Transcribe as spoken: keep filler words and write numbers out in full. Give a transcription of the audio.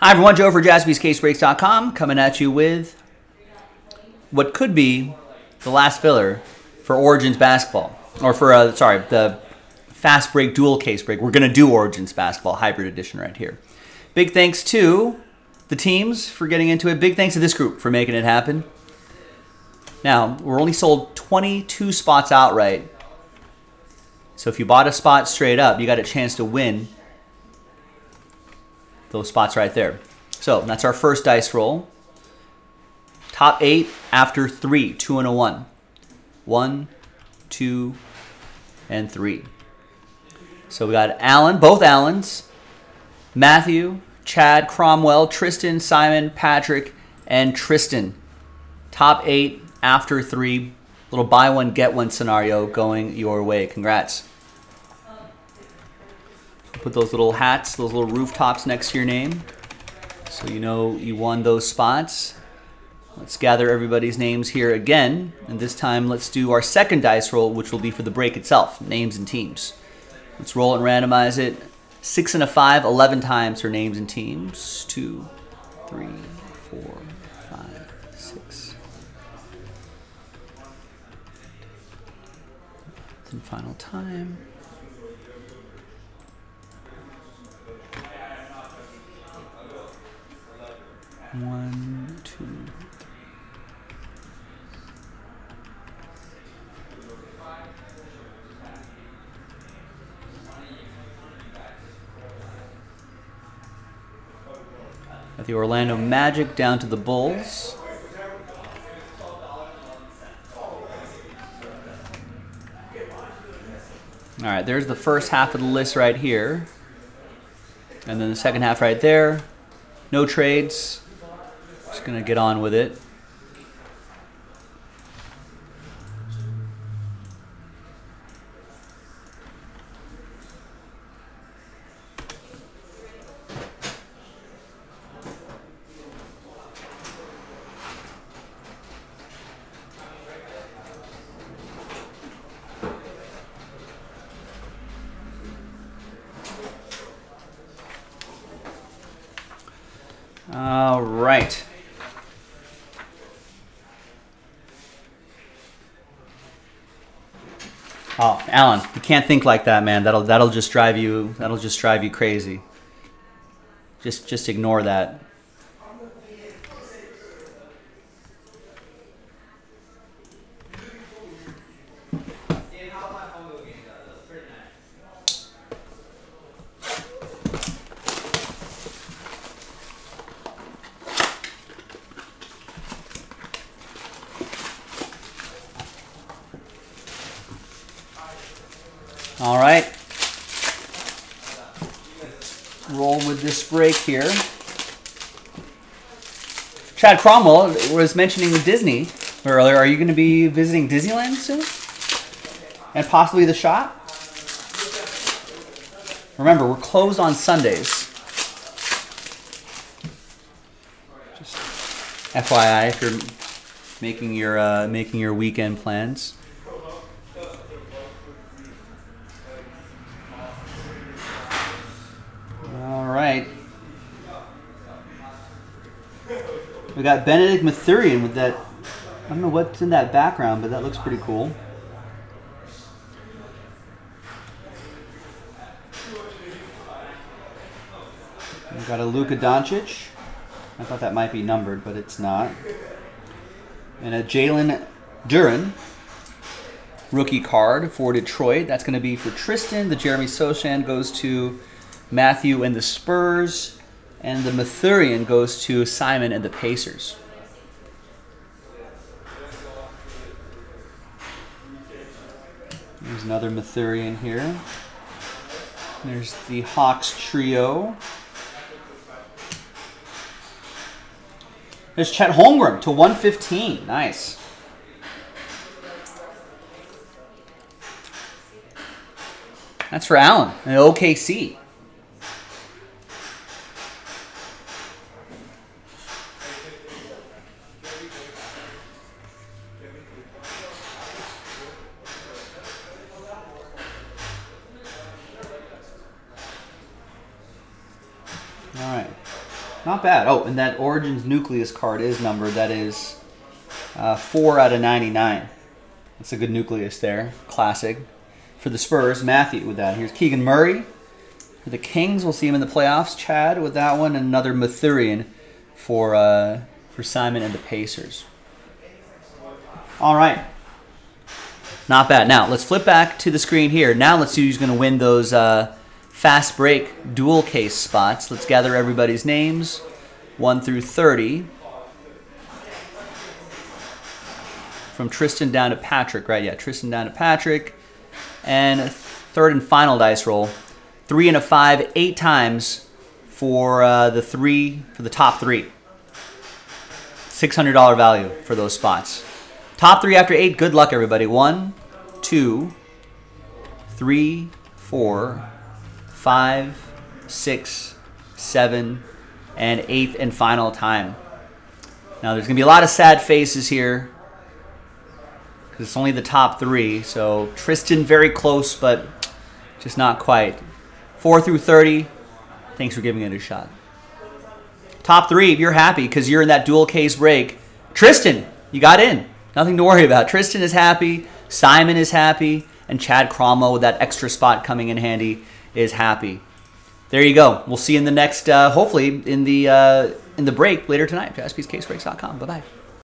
Hi everyone, Joe for Jaspys Case Breaks dot com coming at you with what could be the last filler for Origins Basketball, or for, uh, sorry, the Fast Break Dual Case Break. We're going to do Origins Basketball Hybrid Edition right here. Big thanks to the teams for getting into it. Big thanks to this group for making it happen. Now, we're only sold twenty-two spots outright. So if you bought a spot straight up, you got a chance to win those spots right there. So that's our first dice roll. Top eight after three, two and a one. One, two, and three. So we got Allen, both Allens, Matthew, Chad, Cromwell, Tristan, Simon, Patrick, and Tristan. Top eight after three. Little buy one, get one scenario going your way. Congrats. Put those little hats, those little rooftops next to your name, so you know you won those spots. Let's gather everybody's names here again, and this time let's do our second dice roll, which will be for the break itself, names and teams. Let's roll and randomize it. Six and a five, eleven times for names and teams. Two, three, four, five, six. And final time. One, two, three. At the Orlando Magic down to the Bulls. All right, there's the first half of the list right here. And then the second half right there. No trades. Just gonna get on with it. All right. Oh, Alan, you can't think like that, man. That'll that'll just drive you that'll just drive you crazy. Just just ignore that. All right, roll with this break here. Chad Cromwell was mentioning Disney earlier. Are you going to be visiting Disneyland soon? And possibly the shop? Remember, we're closed on Sundays. Just F Y I, if you're making your, uh, making your weekend plans. We got Bennedict Mathurin with that. I don't know what's in that background, but that looks pretty cool. We got a Luka Doncic. I thought that might be numbered, but it's not. And a Jalen Duren rookie card for Detroit. That's going to be for Tristan. The Jeremy Sochan goes to Matthew and the Spurs. And the Mathurin goes to Simon and the Pacers. There's another Mathurin here. There's the Hawks trio. There's Chet Holmgren to one fifteen. Nice. That's for Allen and O K C. All right. Not bad. Oh, and that Origins Nucleus card is numbered. That is uh, four out of ninety-nine. That's a good nucleus there. Classic. For the Spurs, Matthew with that. Here's Keegan Murray. For the Kings, we'll see him in the playoffs. Chad with that one. And another Mathurin for, uh, for Simon and the Pacers. All right. Not bad. Now, let's flip back to the screen here. Now let's see who's going to win those uh, Fast Break Dual Case spots. Let's gather everybody's names, one through thirty. From Tristan down to Patrick, right? Yeah, Tristan down to Patrick. And third and final dice roll, three and a five, eight times for uh, the three, for the top three. six hundred dollar value for those spots. Top three after eight. Good luck, everybody. One, two, three, four, five, six, seven, and eighth and final time. Now, there's going to be a lot of sad faces here because it's only the top three. So Tristan very close, but just not quite. four through thirty. Thanks for giving it a shot. Top three, if you're happy because you're in that dual case break. Tristan, you got in. Nothing to worry about. Tristan is happy. Simon is happy. And Chad Cromwell, with that extra spot coming in handy, is happy. There you go. We'll see you in the next, uh, hopefully, in the, uh, in the break later tonight. Jaspys Case Breaks dot com. Bye-bye.